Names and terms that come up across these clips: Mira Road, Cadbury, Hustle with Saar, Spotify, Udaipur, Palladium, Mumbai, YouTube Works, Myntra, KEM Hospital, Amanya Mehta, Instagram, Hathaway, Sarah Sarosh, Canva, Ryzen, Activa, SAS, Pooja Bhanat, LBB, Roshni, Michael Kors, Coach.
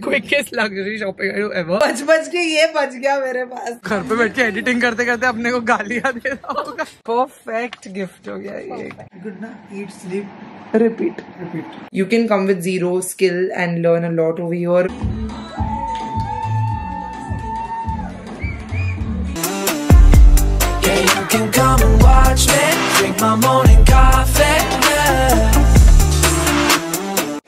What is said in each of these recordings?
Quickest luxury shopping I do ever. बच के ये बच गया मेरे पास. घर पे बैठ के एडिटिंग करते करते अपने को गालियाँ दे रहा होगा. Perfect gift हो गया ये. Good ना? Eat, sleep, repeat. Repeat. You can come with zero skill and learn a lot over here. Yeah, you can come and watch me drink my morning coffee.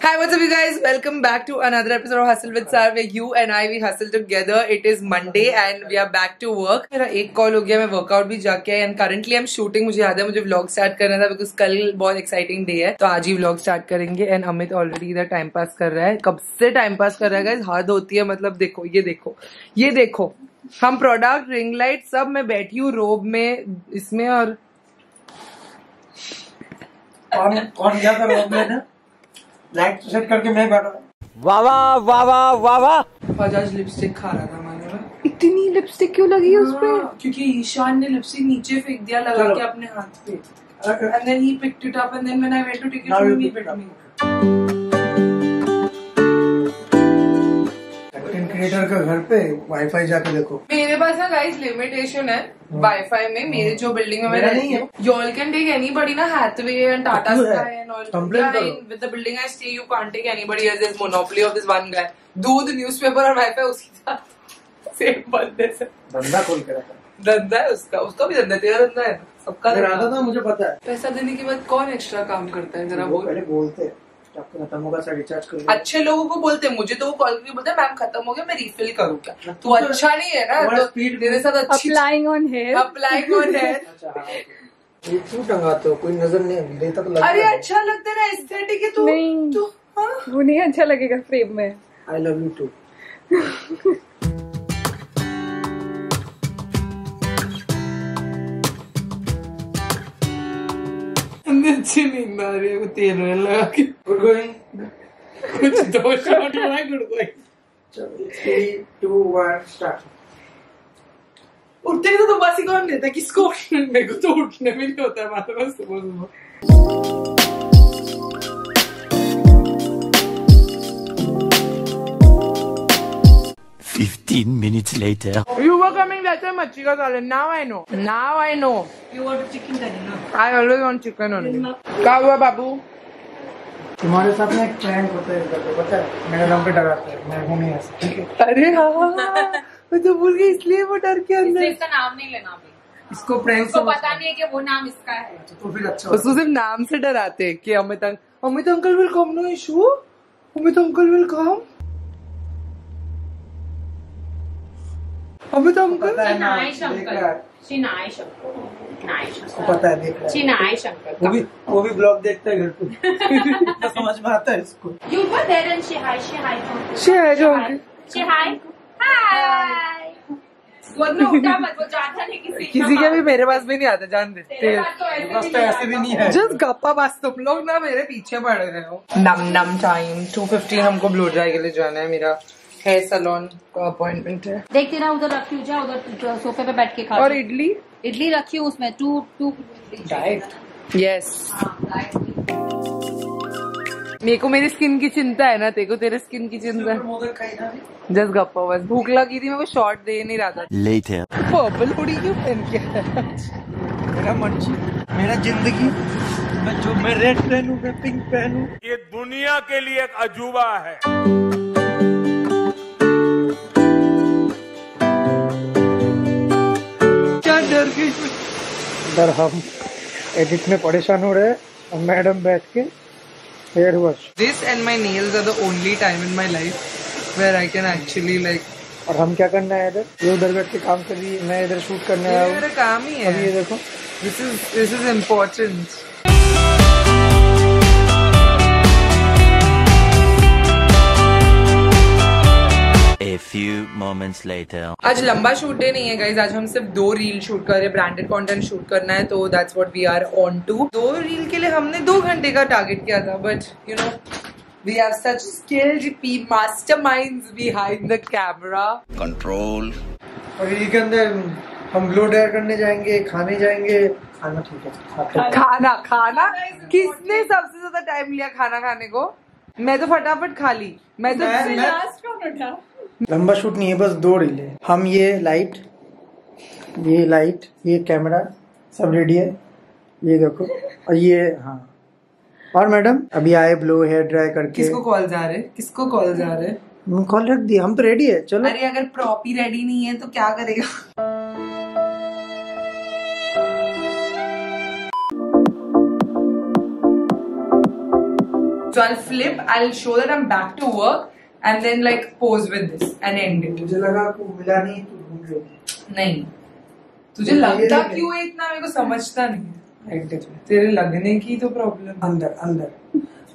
Hi, what's up you guys? Welcome back to another episode of Hustle with Saar where you and I, we hustle together. It is Monday and we are back to work. मेरा एक call हो गया, मैं workout भी जाके आया and currently I'm shooting. मुझे याद है मुझे vlog start करना था because कल बहुत exciting day है, तो आज ही vlog start करेंगे. And अमित already इधर time pass कर रहा है. कब से time pass कर रहा है guys? हद होती है, मतलब देखो ये देखो ये देखो, हम product, ring light सब मैं बैठी हूँ robe में इसमें. और कौन क्या कर robe में ना लाइट सेट करके मैं बैठा. वाह वाह वाह वाह वाह वाह. बजाज लिपस्टिक खा रहा था मैंने ना. इतनी लिपस्टिक क्यों लगी उस पे? क्योंकि ईशान ने लिपस्टिक नीचे फेंक दिया लगा के अपने हाथ पे. And then he picked it up and then when I went to take it from me, bit me. Content creator का घर पे वाईफाई जाके देखो. मेरे पास ना गाइस लिमिटेशन है वाईफाई में. मेरे जो बिल्डिंग में मैं रहती हूँ, y'all can take anybody ना, Hathaway and Tata Sky and all. With the building I stay, you can't take anybody as there's monopoly of this one guy. दूध, newspaper और वाईफाई उसके साथ सेम बंदे से. धंधा खोल के रखा. धंधा है उसका, उसका भी धंधा, तेरा धंधा है, सबका धंधा था मुझे पता है. पैसा देने के बाद कौन एक्स्ट्रा काम करता है जरा बोलते. अच्छे लोगों को बोलते हैं. मुझे तो वो कॉल करके बोलते हैं मैम खत्म हो गया मैं रिफिल करूँ क्या? तू अच्छा नहीं है ना, मेरे साथ अच्छी अप्लाइंग ऑन हेयर ये क्यों टंगाते हो? कोई नजर नहीं देता तो. अरे अच्छा लगता है ना एस्थेटिक है. तू वो नहीं अच्छा लगेगा फ्रेम में. I love you too. अच्छी नींद आ रही है वो तेल वेल लगा के. Good going. कुछ दो शॉट लगाए. Good going. चलो 3, 2, 1 स्टार्ट. उठते ही तो बस ही कौन देता है किसको उठने? मेरे को तो उठने भी नहीं होता है माता बस सुबह सुबह. 15 minutes later. You were coming that time, मच्छी का सालन. Now I know. Now I know. You want chicken curry ना? I always want chicken only. क्या हुआ बाबू? तुम्हारे साथ में एक prank होता है इधर, पता है? मेरे नाम पे डराते हैं, मैं हूँ नहीं ऐसा. अरे हाँ. मैं तो भूल गई इसलिए वो डर के अंदर. इसका नाम नहीं लेना भी. इसको प्रैंक से पता नहीं है कि वो नाम इसका है. तो फिर अच्छा उसको सिर्फ नाम से डराते हैं कि Amit uncle will come. No issue, Amit uncle will come. Amit uncle nice uncle वो भी ब्लॉग देखता है घर पे, समझ में आता है इसको. You were there and she hi वो उठा मत, वो जाता नहीं किसी के भी. मेरे पास भी नहीं आता, जान देते तो ऐसे भी नहीं है. जस्ट गप्पा बस. तुम लोग ना मेरे पीछे पड़ रहे हो. नम टाइम 2:15. हमको ब्लो ड्राई के लिए जाना है. मेरा हेयर सैलून का अपॉइंटमेंट है. देखते ना उधर रखी जा, उधर सोफे पे बैठ के खा. और इडली रखी हूँ उसमें. To diet. यस, मेरे को मेरी स्किन की चिंता है ना, तेरे को तेरे स्किन की चिंता है. जस्ट गप्पा बस. भूख लगी थी, मैं वो शॉर्ट दे नहीं रहा था. पर्पल हुडी क्यों पहन के मेरा मंची, मेरा जिंदगी, मैं जो मैं रेड पहनू मैं पिंक पहनू, ये दुनिया के लिए एक अजूबा है. क्या डर गई डर. हम एडिट में परेशान हो रहे हैं और मैडम बैठ के hair wash. This and my nails are the only time in my life where I can actually like. और हम क्या करना है इधर? ये उधर बैठ के काम कर रही है, मैं इधर शूट करने आया हूँ. मेरा काम ही है. अब ये देखो. This is important. A few moments later. आज लंबा शूट डे नहीं है गाइज. आज हम सिर्फ 2 रील शूट कर रहे हैं. ब्रांडेड कंटेंट शूट करना है तो that's what we are on to. 2 reel के लिए हमने 2 घंटे का टारगेट किया था but you know we have such skilled P masterminds behind the camera control. और ये के अंदर हम ब्लो ड्राई करने जाएंगे, खाने जाएंगे. खाना ठीक है, खाना किसने सबसे ज्यादा टाइम लिया खाना खाने को? मैं तो फटाफट खा ली। मैं तो लास्ट कौन उठा? लंबा शूट नहीं है, बस दो रील है। हम ये लाइट ये कैमरा सब रेडी है, ये देखो। और ये हाँ, और मैडम अभी आए ब्लो हेयर ड्राई करके। किसको कॉल जा रहे? कॉल रख दिया, हम तो रेडी है, चलो। अरे अगर प्रॉपर रेडी नहीं है तो क्या करेगा? So I'll flip, I'll show that I'm back to work and then like pose with this and end it. मुझे लगा तू मिला नहीं, तू भूल गई। नहीं, तुझे लगता क्यों है इतना, मेरे को समझता नहीं है। तेरे लगने की तो प्रॉब्लम अंदर।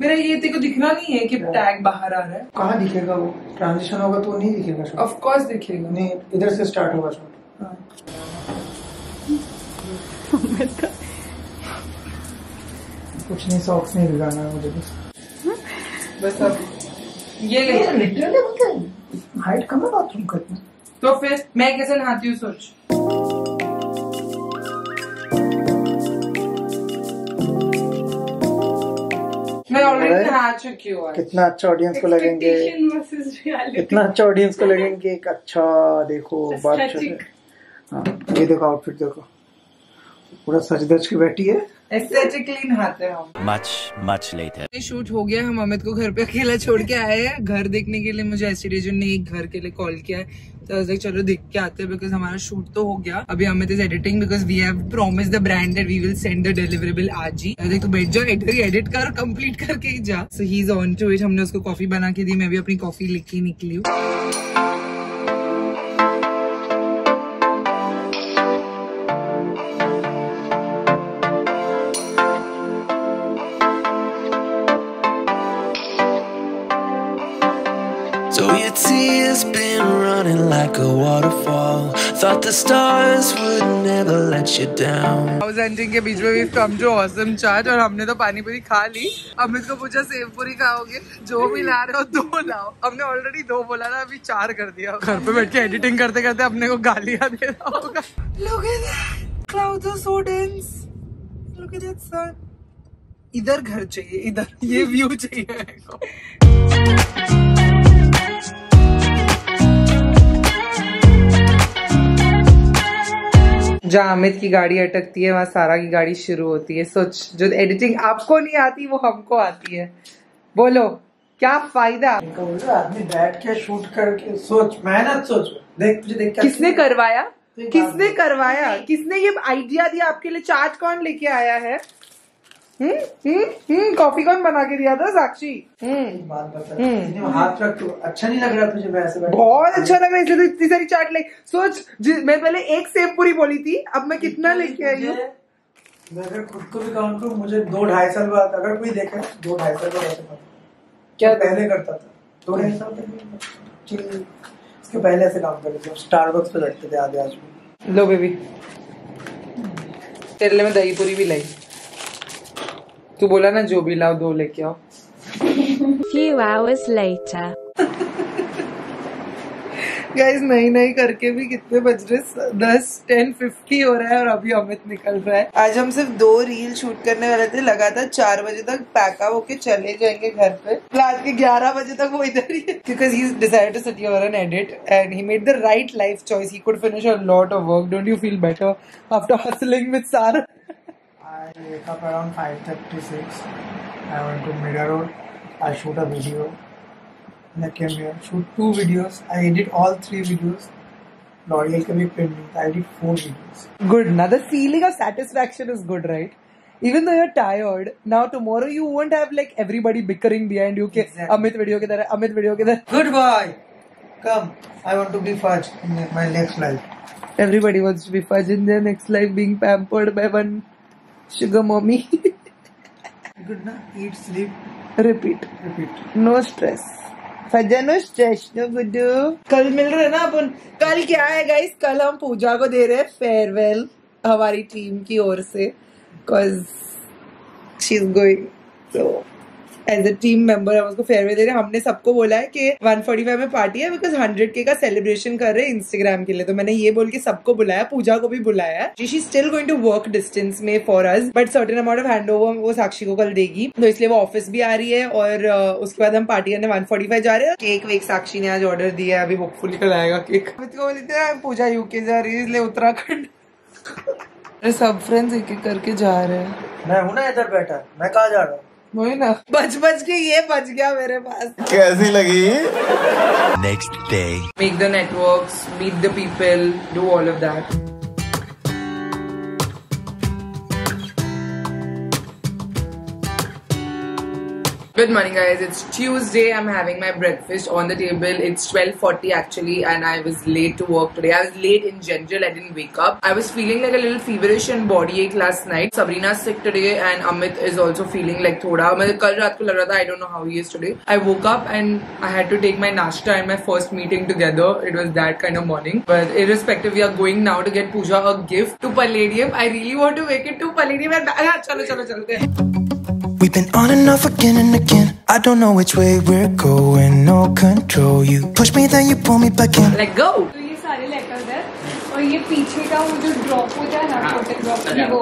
मेरा ये तेरे को दिख रहा नहीं है कि टैग बाहर आ रहा है। कहाँ दिखेगा वो? ट्रांजिशन होगा तो नहीं दिखेगा शॉट। ऑफ कोर्स दिखेगा। नहीं, इधर से स्टार्ट होगा शॉट। कुछ नहीं, सॉक्स नहीं लगाना है मुझे बस। अब ये लिटरली मतलब हाइट कम है बाथरूम करना। तो फिर मैं कैसे नहाती हूँ सोच। मैं ऑलरेडी नहा चुकी हूँ। कितना अच्छा ऑडियंस को लगेंगे, कितना अच्छा ऑडियंस को लगेंगे। एक अच्छा देखो बात हाँ, ये देखो आउटफिट देखो, पूरा सच धज के बैठी है। एस्थेटिकली नहाते हैं हम। मच लेटर ये शूट हो गया। हम अमित को घर पे अकेला छोड़ के आए हैं। घर देखने के लिए मुझे एस्टेटिशियन ने एक घर के लिए कॉल किया है, तो like, चलो देख के आते हैं बिकॉज हमारा शूट तो हो गया। अभी Amit is editing because we have promised the brand that we will send the deliverable आज ही। तो बैठ जा, इधर ही एडिट कर, कंप्लीट करके ही जा। So he is on to it. हमने उसको कॉफी बना के दी, मैं भी अपनी कॉफी लेके निकली हूँ। It's been running like a waterfall. Thought the stars would never let you down. House hunting के बीच में we've come to awesome chat और हमने तो पानी पूरी खा ली। अमित को पूछा सेव पूरी खाओगे? जो भी ला रहे हो दो लाओ। हमने ऑलरेडी दो बोला था, अभी चार कर दिया। घर पे बैठ के एडिटिंग करते करते अपने को गालियाँ दे रहा होगा। Look at that, clouds are so dense. Look at that sun. इधर घर चाहिए, इधर ये व्यू चाहिए मेरे को। जहाँ अमित की गाड़ी अटकती है वहाँ सारा की गाड़ी शुरू होती है। सोच, जो एडिटिंग आपको नहीं आती वो हमको आती है। बोलो क्या फायदा। आदमी बैठ के शूट करके सोच, मेहनत सोच। देख तुझे देख, किसने करवाया, किसने करवाया, किसने ये आइडिया दिया आपके लिए? चार्ट कौन लेके आया है? कॉफी कौन बना के दिया था? साक्षी। हाथ रख, अच्छा नहीं लग रहा तुझे वैसे? बहुत अच्छा लग रहा, इसलिए इतनी सारी चाट ले। सोच, मैं पहले एक सेव पूरी बोली थी, अब मैं कितना लेके आई हूँ। मैं अगर खुद को भी काउंट करूँ, मुझे 2-2.5 साल बाद अगर कोई देखे 2-2.5 साल बाद क्या पहले करता था, 2-2.5 साल पहले इसके पहले ऐसे काम करते थे। स्टारबक्स पे बैठते थे आधे आज में। लो बेबी, तेरे लिए मैं दही पूरी भी लाई। तू बोला ना जो भी लाओ दो लेके आओ। Few hours later. Guys, नहीं करके भी कितने बज रहे? 10:50 हो रहा है और अभी अमित निकल रहा है। आज हम सिर्फ 2 रील शूट करने वाले थे। लगातार 4 बजे तक पैकअप होके चले जाएंगे घर पे। रात के 11 बजे तक वो इधर ही है because he's decided to sit here and edit and he made the right life choice. He could finish a lot of work. Don't you feel better after hustling with Sarah? I wake up around 5:36. I went to Mira Road. I shoot a video. And I came here, shoot 2 videos. I edit all 3 videos. L'Oreal ka bhi print nahi tha. I did 4 videos. Good. Now the feeling of satisfaction is good, right? Even though you're tired, now tomorrow you won't have like everybody bickering behind you. Okay, exactly. Amit video ke tarah. Good boy. Come. I want to be fudge in my next life. Everybody wants to be fudge in their next life, being pampered by one. Sugar mommy. Good na? Eat, sleep. Repeat. No stress. Sajjan no stress, no good. कल मिल रहे हैं ना अपन। कल क्या है guys? कल हम पूजा को दे रहे हैं farewell हमारी टीम की ओर से, cause she's going. So as a team member हम उसको फेयरवे दे रहे हैं। हमने सबको बोला है कि 145 में पार्टी है बिकॉज 100K का सेलिब्रेशन कर रहे हैं इंस्टाग्राम के लिए। तो मैंने ये बोल के सबको बुलाया, पूजा को भी बुलाया। She is still going to work distance में for us, but certain amount of handover वो साक्षी को कल देगी, तो इसलिए वो ऑफिस भी आ रही है और उसके बाद हम पार्टी करने 145 जा रहे हैं। केक वेक साक्षी ने आज ऑर्डर दिया है, अभी होपफुली कल आएगा केक। पूजा यूके जा रही है इसलिए उत्तराखंड सब फ्रेंड्स एक एक करके जा रहे हैं। मैं हूँ ना इधर बैठा, मैं कहाँ जा रहा हूँ, वही ना बच के ये बच गया मेरे पास। कैसी लगी? Next day make the networks, meet the people, do all of that. Good morning guys, it's Tuesday, I'm having my breakfast on the table. It's 12:40 actually and I was late to work today. I was late in general, I didn't wake up. I was feeling like a little feverish and body ache last night. Sabrina's sick today and Amit is also feeling like thoda. Kal raat ko lag raha tha, I don't know how he is today. I woke up and I had to take my nashta and my first meeting together. It was that kind of morning. But irrespective, we are going now to get Pooja a gift to Palladium. I really want to make it to Palladium and chalo chalte. We've been on and off again and again. I don't know which way we're going. No control. You push me, then you pull me back in. Let go. तो ये सारे letter दे और ये पीछे का वो जो drop होता है ना, फोटोग्राफ की वो।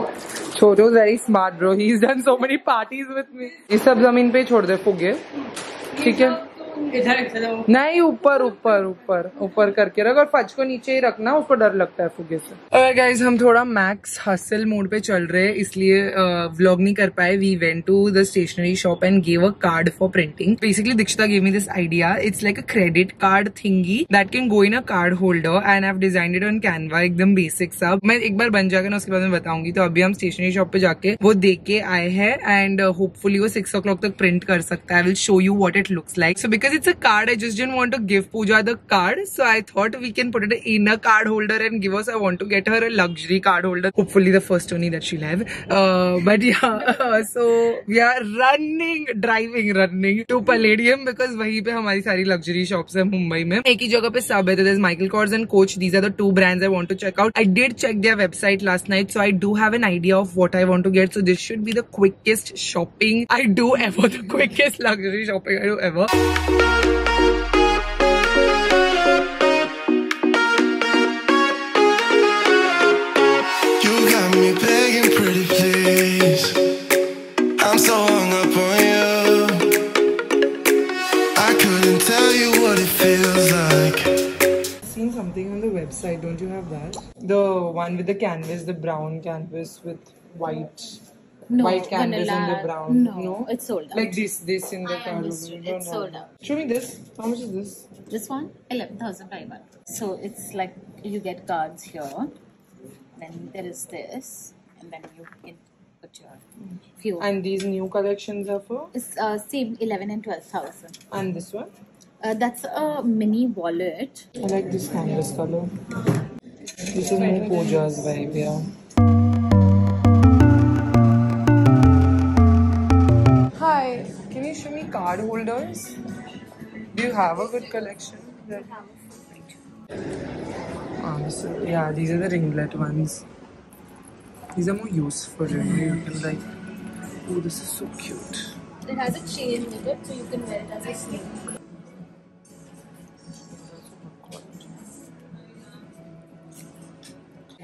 छोटो very smart bro. He's done so many parties with me. ये सब जमीन पे छोड़ दे फुगे, ठीक है? इधर नहीं, ऊपर ऊपर ऊपर ऊपर करके रख और फज को नीचे ही रखना, उसको डर लगता है फुगे से। Alright guys, हम थोड़ा मैक्स हसल मोड पे चल रहे हैं इसलिए व्लॉग नहीं कर पाए। We went to the stationery shop and gave a card for printing. Basically Dikshita gave me this idea, it's like a credit card thingy that can go in a card holder and I have designed it on Canva, एकदम basic सब। मैं एक बार बन जाकर ना उसके बाद में बताऊंगी। तो अभी हम स्टेशनरी शॉप पे जाके वो देख के आए हैं एंड होपफुली वो 6 o'clock तक प्रिंट कर सकता है। I will show you what it looks like. So because it's a card, I just didn't want to give Pooja the card, so I thought we can put it in a card holder and give us. I want to get her a luxury card holder, hopefully the first only that she'll have. But yeah, so we are running to Palladium because वहीं पे हमारी सारी luxury shops हैं मुंबई में, एक ही जगह पे सब है। There's Michael Kors and Coach. These are the two brands I want to check out. I did check their website last night, so I do have an idea of what I want to get. So this should be the quickest shopping I do ever, the quickest luxury shopping I do ever. Website, don't you have that? The one with the canvas, the brown canvas with white, no, white canvas and the brown. No, it's sold out. Like this in the card. It's sold out. Show me this. How much is this? This one, 11,500. So it's like you get cards here. Then there is this, and then you can put your few. And these new collections are for? It's same 11,000 and 12,000. And this one? That's a mini wallet. I like this canvas color. This is more Pooja's vibe, yeah. Hi, can you show me card holders? Do you have a good collection? So, yeah, these are the ringlet ones. These are more useful. You can like, oh, this is so cute. It has a chain with it, so you can wear it as a snake.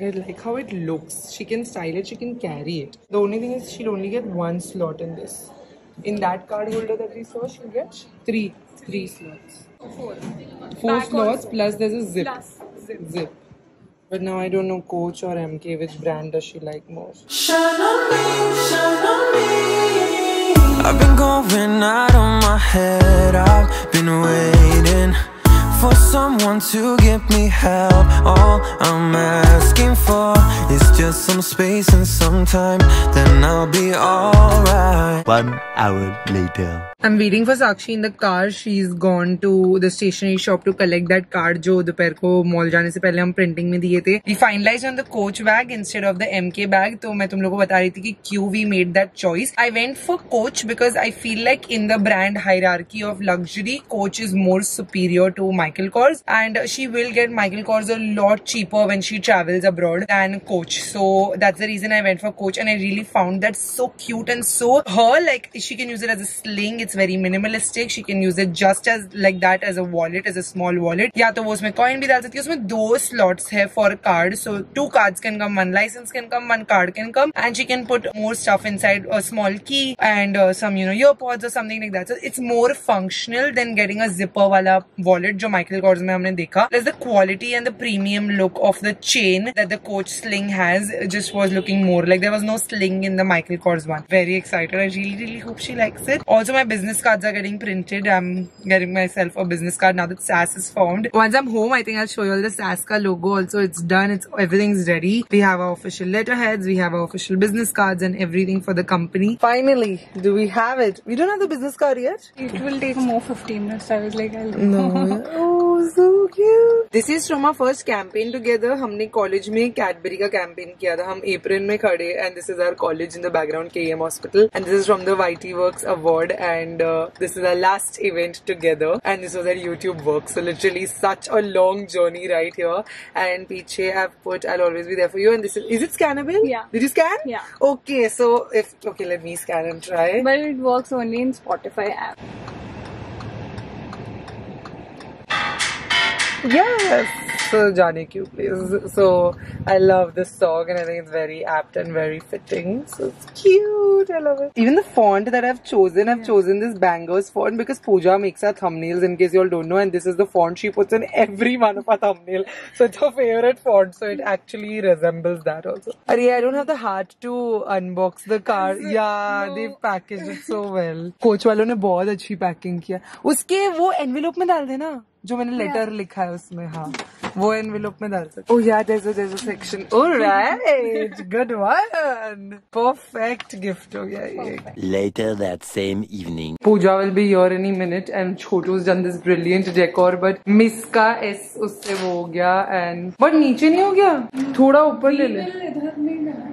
I like how it looks. She can style it, she can carry it. The only thing is she'll only get one slot in this. In that card holder that we saw, she'll get three slots. Four back slots also. Plus there's a zip. Zip. But now I don't know Coach or MK, which brand does she like most. I've been going out on my head. I've been waiting for someone to give me help. All I'm asking for is just some space and some time, then I'll be alright. 1 hour later. I'm waiting for Sakshi in the car. She's gone to the stationery shop to collect that card जो दोपहर को mall जाने से पहले हम printing में दिए थे. We finalized on the Coach bag instead of the MK bag. तो मैं तुम लोगों को बता रही थी कि क्यों we made that choice. I went for Coach because I feel like in the brand hierarchy of luxury, Coach is more superior to Michael Kors, and she will get Michael Kors a lot cheaper when she travels abroad than Coach. So that's the reason I went for Coach, and I really found that so cute and so her, like she can use it as a sling. It's it's very minimalistic. She can use it just as like that as a wallet, as a small wallet. या तो वो उसमें coin भी डाल सकती है. उसमें दो slots है for a card, so 2 cards can come, 1 license can come, 1 card can come, and she can put more stuff inside a small key and some ear pods or something like that. So it's more functional than getting a zipper वाला wallet जो Michael Kors में हमने देखा. There's the quality and the premium look of the chain that the Coach sling has. It just was looking more like there was no sling in the Michael Kors one. Very excited. I really hope she likes it. Also, my business cards are getting printed. I'm getting myself a business card now that SAS is formed. Once I'm home, I think I'll show you all the SAS ka logo. Also, it's done. It's everything's ready. We have our official letterheads. We have our official business cards and everything for the company. Finally, do we have it? We don't have the business card yet. It will take more 15 minutes. I was like, I'll go. No. Oh, so cute. This is from our first campaign together. हमने college में Cadbury का campaign किया था. हम apron में खड़े and this is our college in the background, KEM Hospital. And this is from the YT Works award, and this is our last event together, and this was at YouTube Works. So literally such a long journey right here. And piche I've put I'll always be there for you, and this is it scannable? Yeah. Did you scan? Yeah. Okay, so if okay, let me scan and try. But it works only in Spotify app. Yes, so Johnny Q, please. So I love this song, and I think it's very apt and very fitting. So it's cute. I love it. Even the font that I've chosen this Bangers font because Pooja makes her thumbnails. In case you all don't know, and this is the font she puts in every one of her thumbnail. So it's her favorite font. So it actually resembles that also. Arey, I don't have the heart to unbox the card. Yeah, no. They've packaged it so well. Coach walon ne bahut achhi packing kiya. Uske wo envelope में डाल देना. जो मैंने letter लिखा है उसमें हाँ वो envelope में डाल सकते हो या there's a section alright good one perfect gift हो गया ये later that same evening Pooja will be here any minute and Chotu's done this brilliant decor but miss का s उससे वो हो गया and but नीचे नहीं हो गया थोड़ा ऊपर ले ले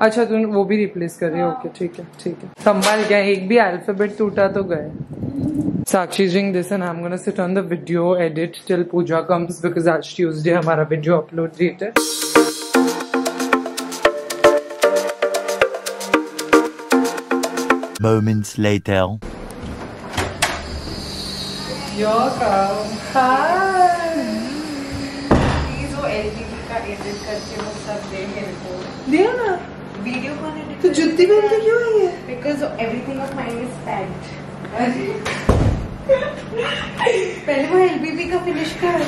अच्छा तुम वो भी replace कर रहे हो okay ठीक है संभाल क्या एक भी alphabet टूटा तो गए Sakshi's doing this and I'm gonna sit on the video edit till Pooja comes because that's Tuesday our video upload date. Moments later. Welcome. Hi. Please वो LBB का edit करके वो सब दे मेरे को. दिया ना? Video कौन edit? तो जुत्ती पहन के क्यों आई है? Because everything of mine is tagged. पहले वो LBB का फिनिश कर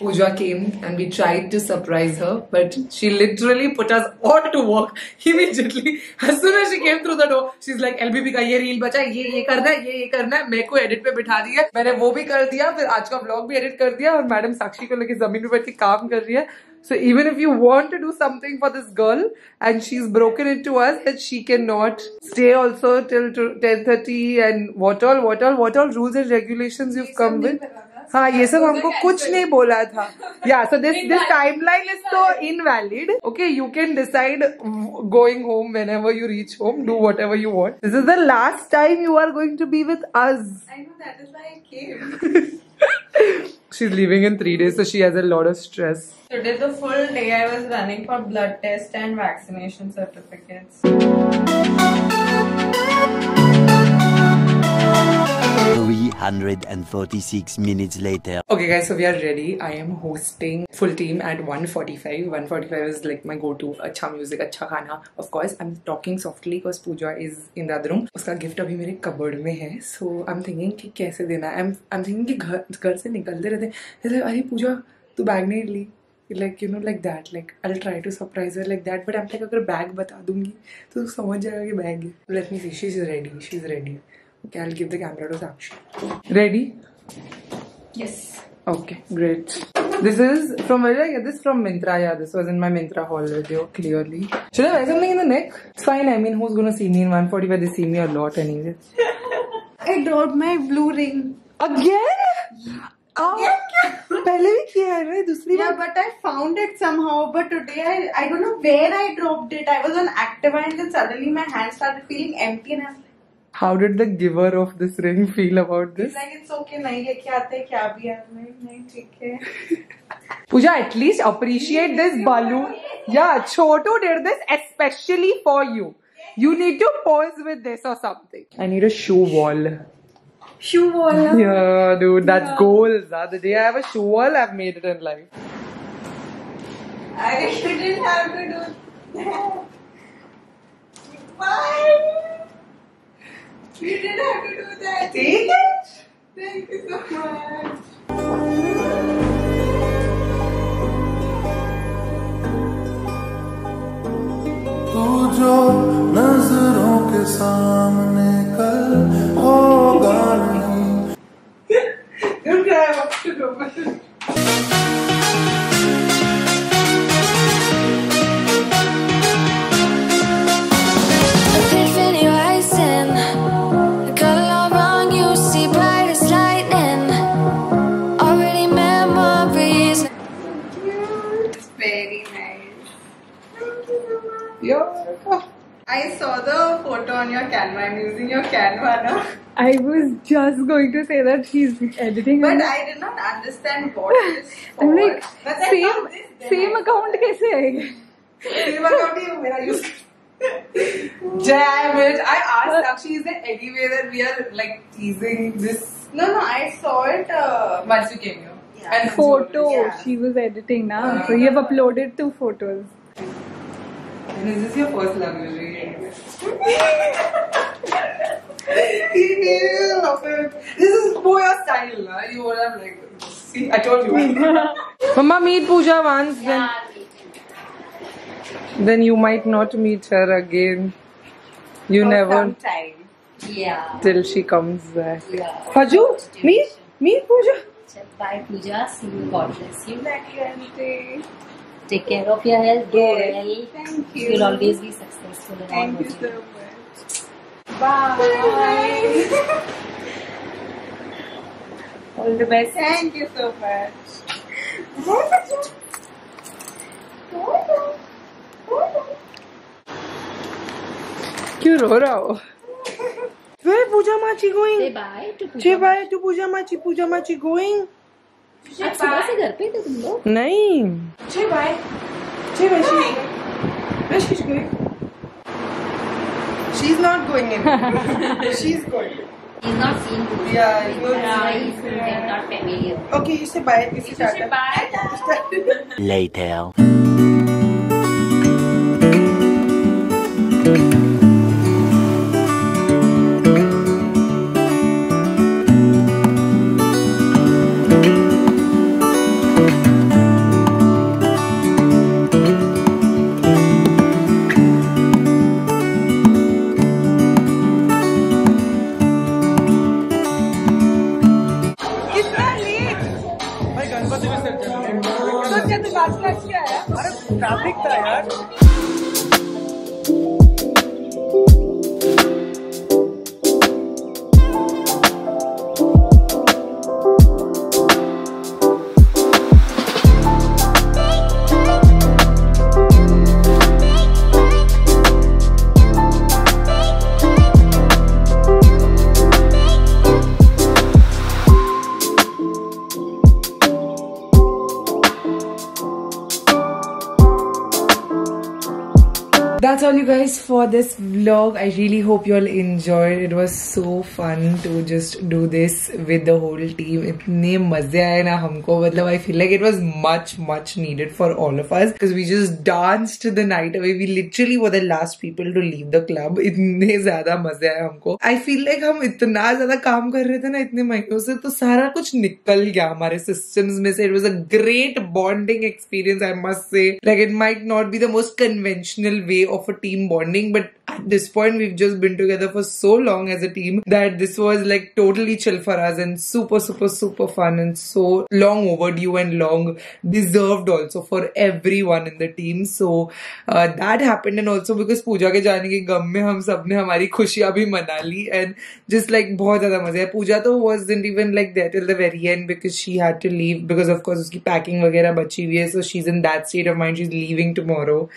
Pooja came and we tried to surprise her, but she literally put us all to work immediately. As soon as she came through the door, she's like, LBB का ये reel बचा, ये करना है, ये करना है. मेरे को edit पे बिठा दिया, मैंने वो भी कर दिया, फिर आज का vlog भी edit कर दिया और मैडम साक्षी को लेके ज़मीन पे बैठ के काम कर रही है. So even if you want to do something for this girl, and she's broken it to us that she cannot stay also till 10:30 and what all rules and regulations you've come with. हाँ ये सब हमको कुछ नहीं बोला था या so this timeline is so invalid okay you can decide going home whenever you reach home do whatever you want this is the last time you are going to be with us I know that is why I came She's leaving in 3 days, so she has a lot of stress. Today the full day I was running for blood test and vaccination certificates. $346 minutes later. Okay guys, so we are ready. I am hosting full team at 1:45. 1:45 is like my go-to. Acha music, acha khana. Of course, I'm talking softly because Pooja is in the other room. Uska gift abhi mere cupboard mein hai. So I'm thinking ki kaise dena. I'm thinking ki ghar se nikalte rehte. Like, "Arey Pooja, tu bag nahi li." Like, you know, like that. Like, I'll try to surprise her like that. But I'm like, agar bag bata dungi, to samajh jayega ki bag hai. Let me see. She's ready. Okay, I'll give the camera to Sakshi. Ready? Yes. Okay, great. This is from where did I get this? From Myntra. Yeah, this was in my Myntra haul video, clearly. Should I wear something in the neck? It's fine, I mean, who's gonna see me in 1:45? They see me a lot anyway. I dropped my blue ring. Again? पहले भी किया है ना दूसरी बार. But I found it somehow. But today I don't know where I dropped it. I was on Activa and then suddenly my hand started feeling empty and I was like, how did the giver of this ring feel about this? He's like, it's okay, nahi hai, kya aate hai, kya bhi hai, nahi, theek hai. Pooja, at least appreciate this balloon. Yeah, Chotu did this especially for you. You need to pose with this or something. I need a shoe wall. Shoe wall? Yeah, dude, that's goals. The day I have a shoe wall, I've made it in life. I shouldn't have to do that. Why? You didn't have to do that. Take it. Thank you so much. तू जो नजरों के सामने कल होगा नहीं. Don't cry, I want to go. I saw the photo on your Canva. I'm using your Canva now. I was just going to say that she's editing. But I did not understand what it is for. I'm like, same account kaise aayega? Same account hi mera use. Damn it. I asked Sakshi, is there any way that we are like teasing this? No, I saw it once you came here. Yeah. And photo. Yeah. She was editing now. So you have uploaded 2 photos. And is this your first luxury? Yes. This is more your style, huh? You would have like, see, I told you. Mama, meet Pooja once, then you might not meet her again. You never. Sometime. Yeah. Till she comes back. Yeah. Faju, meet Pooja. Bye, Pooja. See you. God bless you. Take care of your health. Go well. Thank you. You'll always be successful. Thank you so much. Bye. Bye. All the best. Thank you so much. Kyun ro raha ho? Where Pooja Machi going? Say bye to Pooja. Say bye to Pooja Machi. Pooja Machi going. आज सुबह से घर पे थे तुम लोग? नहीं. She's going. She's not going in. She's going. He's not seeing Pooja. Yeah, he's not familiar. Okay, you say bye. You say bye. Later. That's all you guys for this vlog. I really hope you all enjoyed. It was so fun to just do this with the whole team. Itne maze aaye na humko. I feel like it was much needed for all of us because we just danced the night away. We literally were the last people to leave the club. Itne zyada maze aaye humko. I feel like hum itna zyada kaam kar rahe the na itne mahino se to sara kuch nikal gaya hamare systems mein se. It was a great bonding experience, I must say. Like it might not be the most conventional way of talk for team bonding, but at this point we've just been together for so long as a team that this was like totally chill for us and super fun and so long overdue and long deserved also for everyone in the team. So that happened, and also because Pooja ke jaane ke gham mein hum sabne hamari khushiyan bhi mana li, and just like bahut zyada maza hai. Pooja to wasn't even like there till the very end because she had to leave because of course uski packing वगैरह बची हुई है, so she's in that state of mind, she's leaving tomorrow.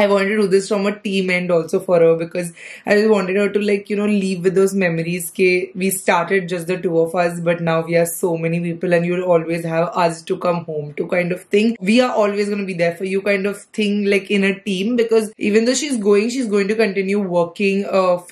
I wanted to do this from a team end also for her because I just wanted her to like, you know, leave with those memories ke we started just the two of us, but now we are so many people and you'll always have us to come home to kind of thing. We are always going to be there for you kind of thing, like in a team, because even though she's going to continue working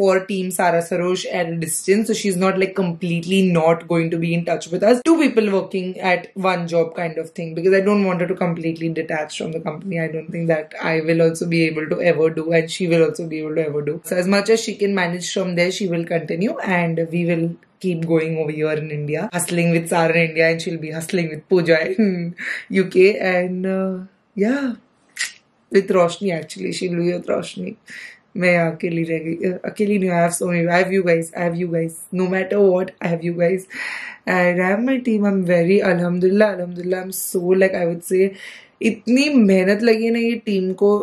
for team Sarah Sarosh at a distance. So she's not like completely not going to be in touch with us. Two people working at one job kind of thing, because I don't want her to completely detach from the company. I don't think that I will also be able to ever do, and she will also be able to ever do. So as much as she can manage from there, she will continue, and we will keep going over here in India, hustling with Sarah in India, and she'll be hustling with Pooja in UK, and yeah, with Roshni actually. She'll be with Roshni. I have so many. I have you guys. No matter what, I have you guys, and I have my team. I'm very alhamdulillah. I'm so like, I would say, itni mehnat lagi na ye team ko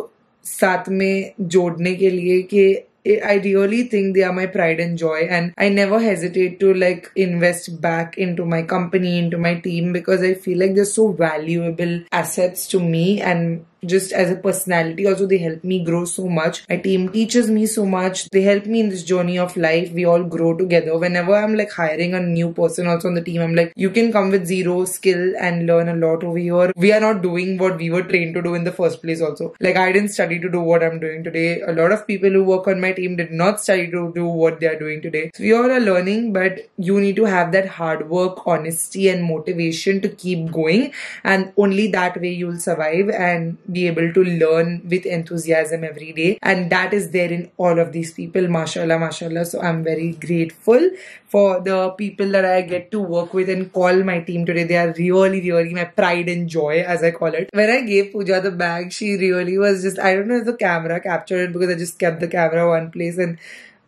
साथ में जोड़ने के लिए कि I really think they are my pride and joy, and I never hesitate to like invest back into my company, into my team, because I feel like they're so valuable assets to me, and just as a personality also they help me grow so much. My team teaches me so much. They help me in this journey of life. We all grow together. Whenever I'm like hiring a new person also on the team, I'm like, you can come with zero skill and learn a lot over here. We are not doing what we were trained to do in the first place also. Like, I didn't study to do what I'm doing today. A lot of people who work on my team did not study to do what they are doing today. So we all are learning, but you need to have that hard work, honesty and motivation to keep going, and only that way you'll survive and be able to learn with enthusiasm every day, and that is there in all of these people, mashallah. So I'm very grateful for the people that I get to work with and call my team today. They are really my pride and joy, as I call it. When I gave Pooja the bag, she really was just, I don't know if the camera captured it because I just kept the camera one place, and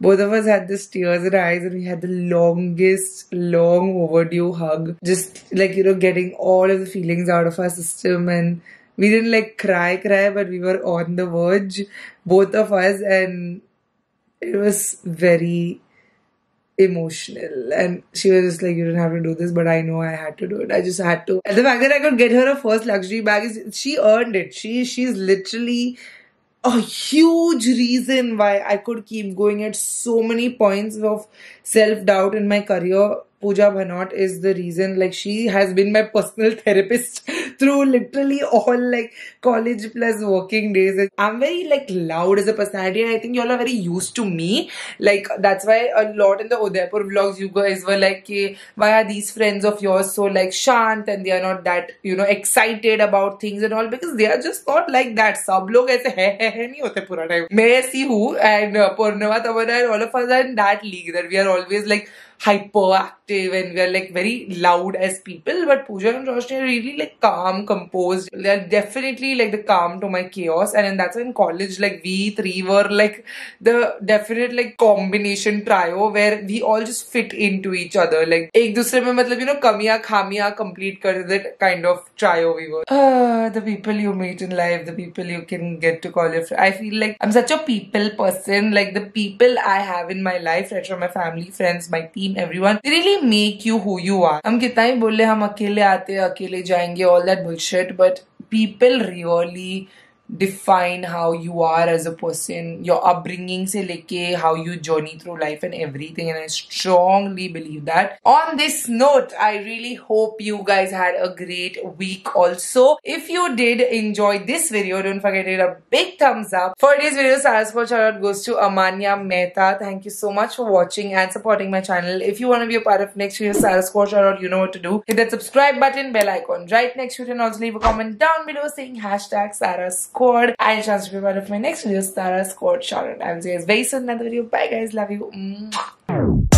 both of us had this tears in our eyes, and we had the longest, long overdue hug, just like, you know, getting all of the feelings out of our system. And we didn't like cry, but we were on the verge, both of us, and it was very emotional. And she was just like, you didn't have to do this, but I know I had to do it. I just had to. And the fact that I could get her a first luxury bag, is she earned it. She's literally a huge reason why I could keep going at so many points of self-doubt in my career. Pooja Bhanat is the reason. Like, she has been my personal therapist through literally all like college plus working days. I'm very like loud as a personality, and I think y'all are very used to me. Like, that's why a lot in the Udaipur vlogs you guys were like, hey, why are these friends of yours so like shant and they are not that, you know, excited about things and all, because they are just not like that. Sab log aise hai nahi hote pura time. Main aisi hu, and Purnava, Tawana and all of us are in that league that we are always like hyperactive and we are like very loud as people, but Pooja and Roshni are really like calm, composed. They are definitely like the calm to my chaos, and that's why in college, like we three were like the definite like combination trio where we all just fit into each other. Like ek dusre mein, matlab, you know, kamiya khamiya complete kar that kind of trio we were. The people you meet in life, the people you can get to call your friend. I feel like I'm such a people person. Like the people I have in my life, right from my family, friends, my team, everyone, they really make you who you are. Hum kitna hi bolle, hum akele aate, akele jayenge, all that bullshit, but people really define how you are as a person, your upbringing se leke, how you journey through life and everything, and I strongly believe that. On this note, I really hope you guys had a great week also. If you did enjoy this video, don't forget to hit a big thumbs up. For today's video, Sarah Sarosh shout out goes to Amanya Mehta. Thank you so much for watching and supporting my channel. If you want to be a part of next video, Sarah Sarosh shout out, you know what to do. Hit that subscribe button, bell icon right next to it, and also leave a comment down below saying #SarahSquad and a chance to be part of my next video, Sarah Squad Shout Out. I will see you guys very soon in another video. Bye guys, love you.